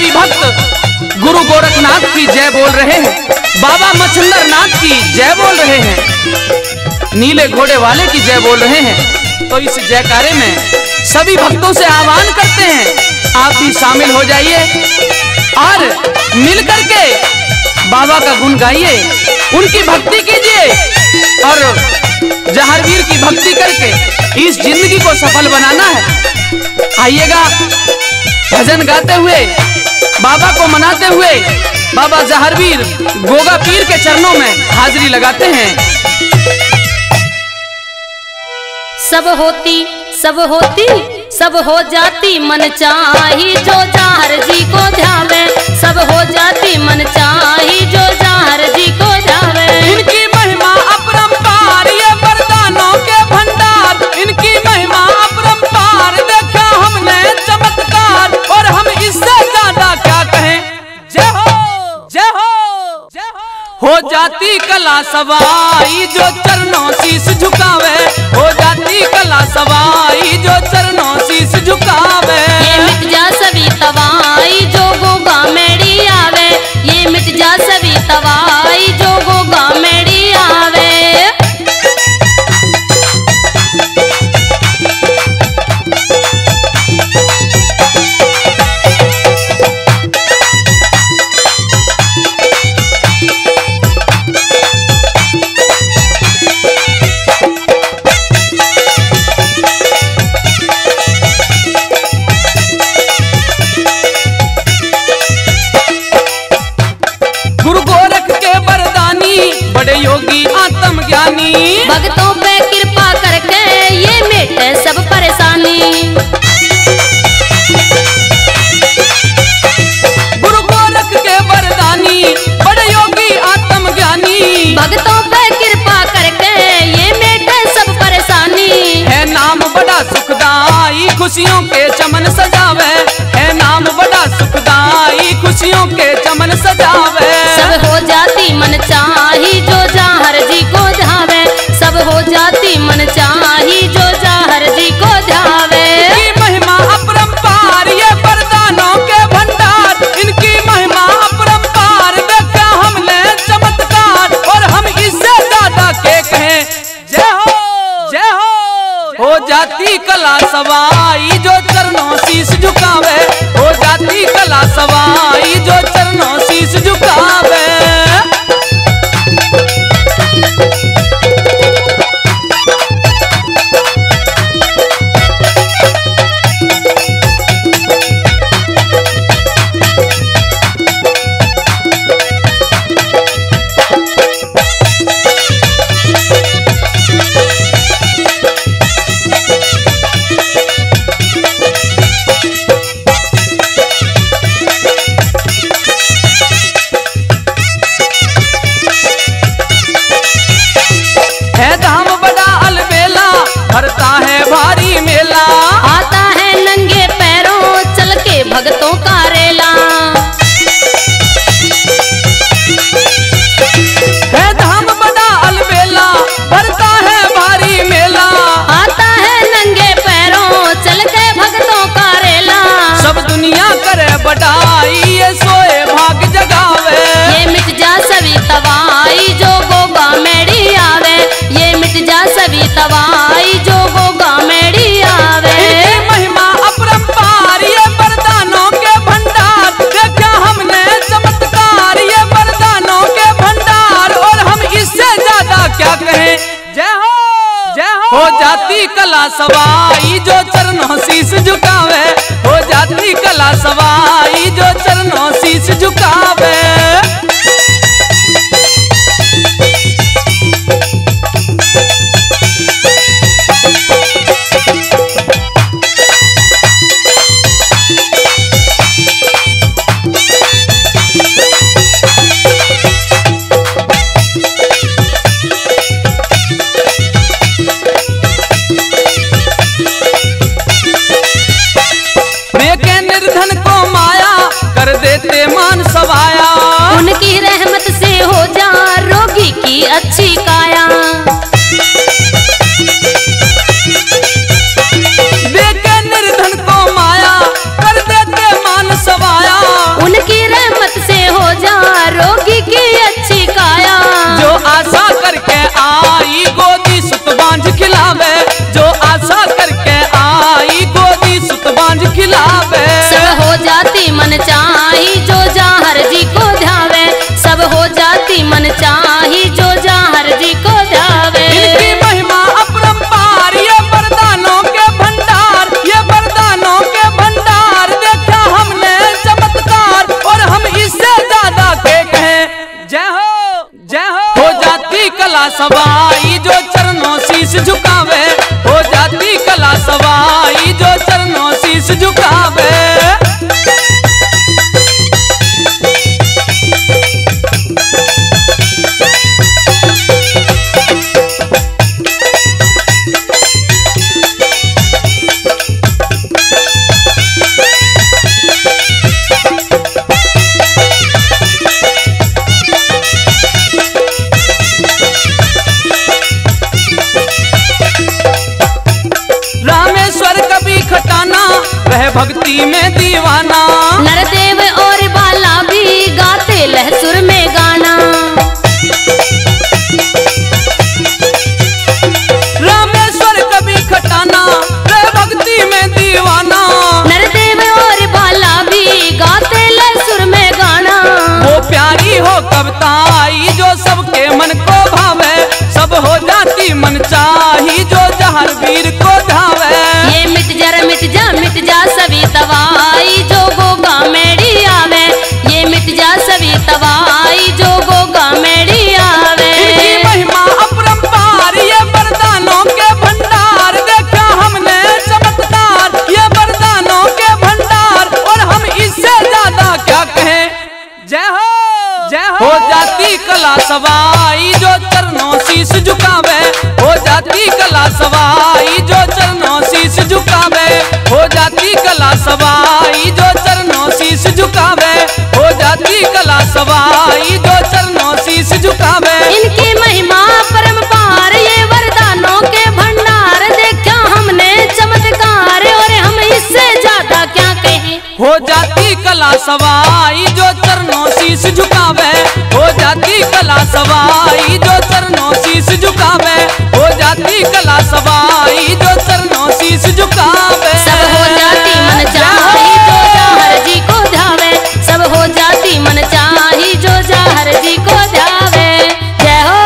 सभी भक्त गुरु गोरखनाथ की जय बोल रहे हैं, बाबा मछंदर नाथ की जय बोल रहे हैं, नीले घोड़े वाले की जय बोल रहे हैं। तो इस जयकारे में सभी भक्तों से आह्वान करते हैं, आप भी शामिल हो जाइए और मिलकर के बाबा का गुण गाइए, उनकी भक्ति कीजिए और जहारवीर की भक्ति करके इस जिंदगी को सफल बनाना है। आइएगा भजन गाते हुए, बाबा को मनाते हुए, बाबा जहारवीर गोगा पीर के चरणों में हाजिरी लगाते हैं। सब हो जाती मन चाही जो जहार जी को ध्यावे, सब हो जाती मन चाही जो जहार जी को ध्यावे। इनकी महिमा अपरंपार, ये वरदानों के भंडार, इनकी महिमा अपरंपार, देखा हमने चमत्कार और हम इससे ज्यादा क्या कहें। जय हो, जय हो, जय हो। जाती कला सवाई जो चरणों शीश झुकावे, हो जाती कला सवाई जो चरणों शीश झुकावे। ये मिट जा सभी तवाई जो गोगा मेड़ी आवे, ये मिट जा सभी तवाई जो गोगा मेड़ी आवे। बड़े योगी आत्म ज्ञानी, भक्तों पे कृपा करके ये मिटे सब परेशानी। गुरु गोरख के वरदानी, बड़े योगी आत्म ज्ञानी, भक्तों पे कृपा करके ये मिटे सब परेशानी। है नाम बड़ा सुखदाई खुशियों के चमन सजावे, है नाम बड़ा सुखदाई खुशियों के चमन सजावे। सब हो जाती मन चाही जो जहार जी को ध्यावे, सब हो जाती मन चाही जो जहार जी को ध्यावे। इनकी महिमा अपरंपार, ये वरदानों के भंडार, इनकी महिमा अपरंपार, देखा हमने चमत्कार और हम इससे ज्यादा के कहें। जय हो, जय हो। हो जाती कला सवाई जो चरणों शीश झुकावे, हो जाती कला सवाई जो चरणों शीश झुकावे। भगतों का रेला है, धाम बड़ा अलबेला, भरता है भारी मेला, आता है नंगे पैरों चल के भगतों का रेला। सब दुनिया करे बड़ाई, ये सोए भाग जगावे, ये मिट जा सभी तवाई जो गोगा मेड़ी आवे, ये मिट जा सभी तवाई जो गोगा मेड़ी आवे। महिमा अपरंपार, ये क्या कहें। जय हो, जय हो। हो जाती कला सवाई जो चरणों शीश झुकावे, हो जाती कला सवाई जो चरणों शीश झुकावे। निर्धन को माया कर देते मान सवाया, सवाई जो चरणों शीश झुकावे, हो जाती कला सवाई जो चरणों शीश झुकावे। भक्ति में दीवाना नरदेव और बाला भी गाते लहसुर में गाना। रामेश्वर कभी खटाना भक्ति में दीवाना नरदेव और बाला भी गाते लहसुर में गाना। वो प्यारी हो कविता आई जो सबके मन को भावे, सब हो जाती मन चाही जो जहारवीर को धावे। ये मिट जा सभी तवाई जो गोगा मेरी आवे, ये मिट जा सभी तवाई जो गोगा मेरी आवे। इनकी महिमा अपरंपार, ये वरदानों के भंडार, देखा हमने चमत्कार ये वरदानों के भंडार, और हम इससे ज्यादा क्या कहें। जय हो जाती कला सवाई जो चरणों शीश झुकावे, हो जाती कला सवाई जो चरणों शीश झुकावे, हो जाती कला सवाई जो चरणों शीश झुकावे, हो जाती कला सवाई जो चरणों शीश झुकावे। इनकी महिमा परमपार, ये वरदानों के भंडार, देखा हमने चमत्कार, और हम इससे ज्यादा क्या कहें। हो जाती कला सवाई जो चरणों शीश झुकावे, हो जाती कला सवाई जो चरणों शीश झुकावे, हो जाती कला सवाई जो चरणों शीश झुकावे। सब हो जाती मन चाही जो जहार जी को धावे, सब हो जाती मन चाही जो जहार जी को धावे। जय हो।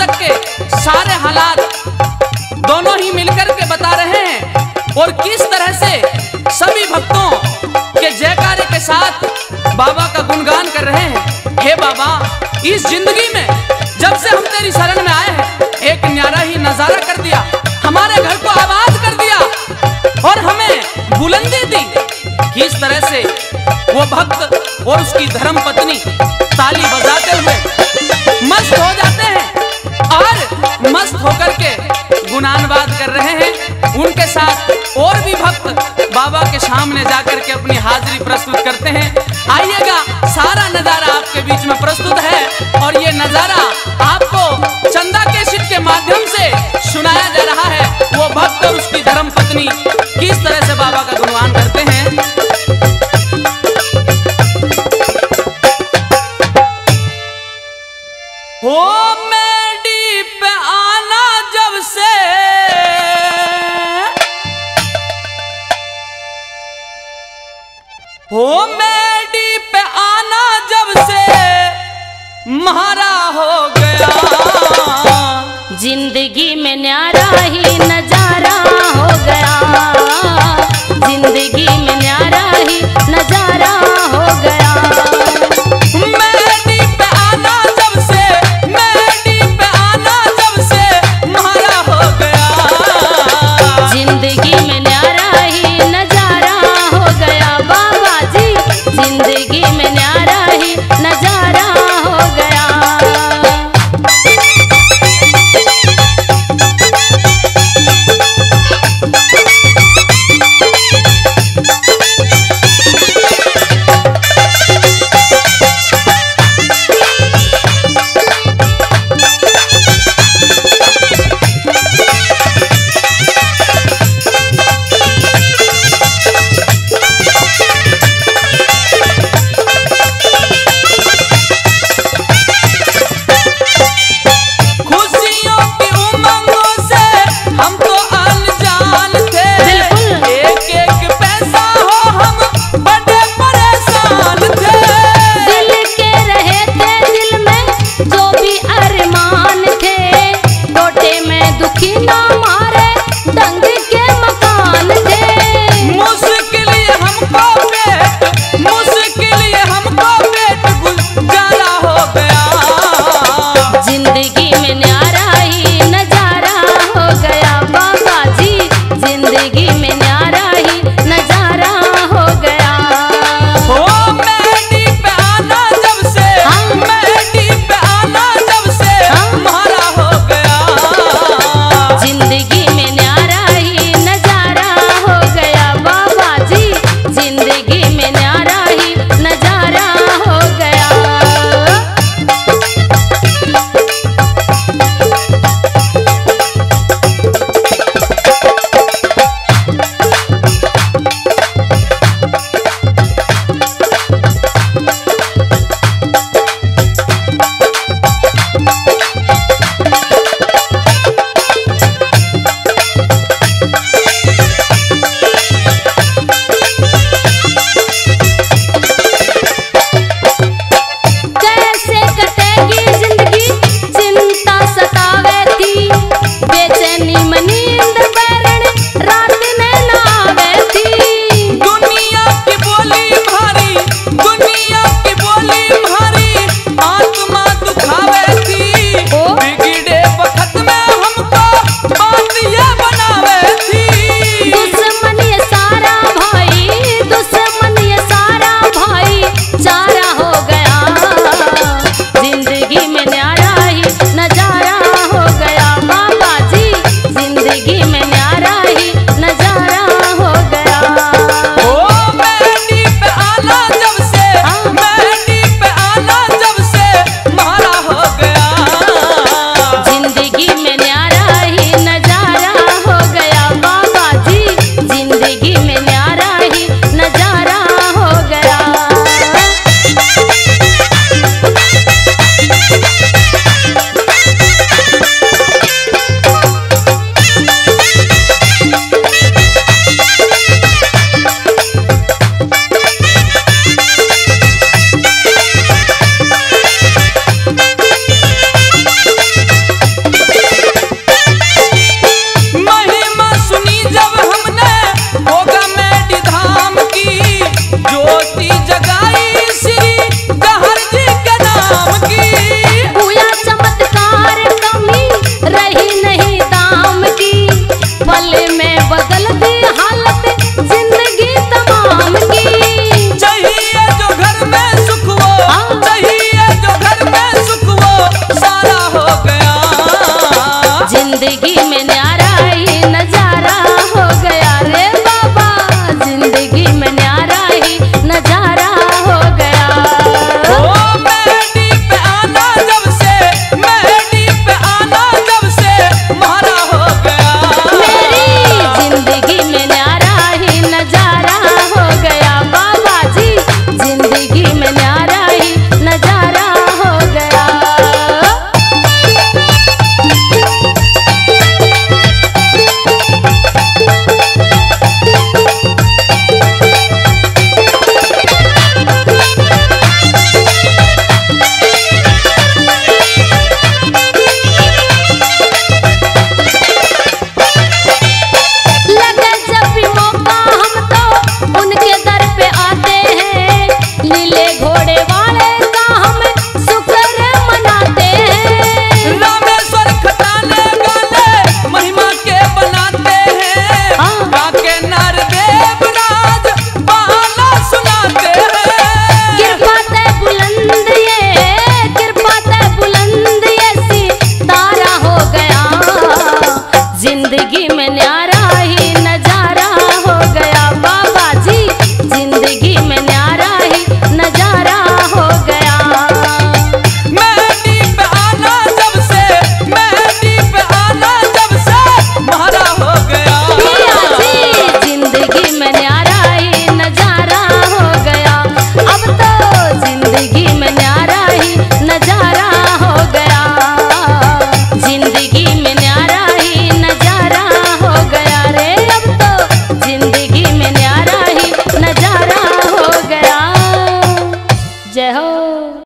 तक के सारे हालात दोनों ही मिलकर के बता रहे हैं और किस तरह से सभी भक्तों के जयकारे के साथ बाबा का गुणगान कर रहे हैं। हे बाबा, इस जिंदगी में जब से हम तेरी शरण में आए हैं, एक न्यारा ही नजारा कर दिया, हमारे घर को आबाद कर दिया और हमें बुलंदी दी। किस तरह से वो भक्त और उसकी धर्म पत्नी ताली बजाते हुए मस्त हो जाते हैं और मस्त होकर के गुणानुवाद कर रहे हैं। उनके साथ और भी भक्त बाबा के सामने जाकर के अपनी हाजिरी प्रस्तुत करते हैं। आइएगा, सारा नजारा आपके बीच में प्रस्तुत है और ये नजारा आपको चंदा केशित के माध्यम से सुनाया जा रहा है। वो भक्त और उसकी धर्म पत्नी किस तरह से बाबा का गुणगान करते हैं। हो मेडी पे आना जब से म्हारा हो गया, जिंदगी में न्यारा ही नजारा हो गया, जिंदगी में न्यारा ही नजारा हो गया। मेडी पे आना जब से, मेडी पे आना जब से म्हारा हो गया, जिंदगी में जय हो।